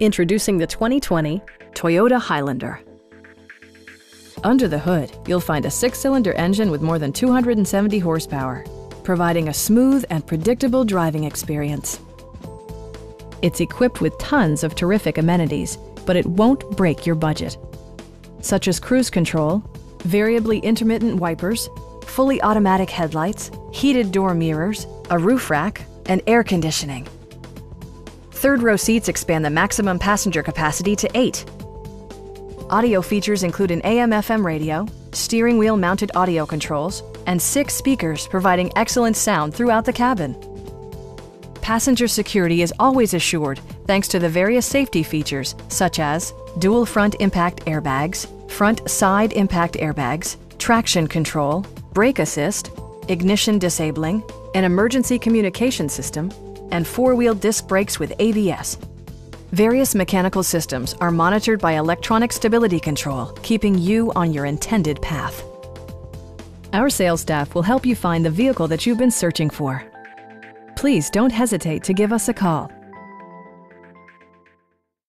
Introducing the 2020 Toyota Highlander. Under the hood, you'll find a 6-cylinder engine with more than 270 horsepower, providing a smooth and predictable driving experience. It's equipped with tons of terrific amenities, but it won't break your budget, such as cruise control, variably intermittent wipers, fully automatic headlights, heated door mirrors, a roof rack, and air conditioning. Third-row seats expand the maximum passenger capacity to 8. Audio features include an AM/FM radio, steering wheel-mounted audio controls, and 6 speakers providing excellent sound throughout the cabin. Passenger security is always assured thanks to the various safety features such as dual front impact airbags, front side impact airbags, traction control, brake assist, ignition disabling, an emergency communication system, and 4-wheel disc brakes with ABS. Various mechanical systems are monitored by electronic stability control, keeping you on your intended path. Our sales staff will help you find the vehicle that you've been searching for. Please don't hesitate to give us a call.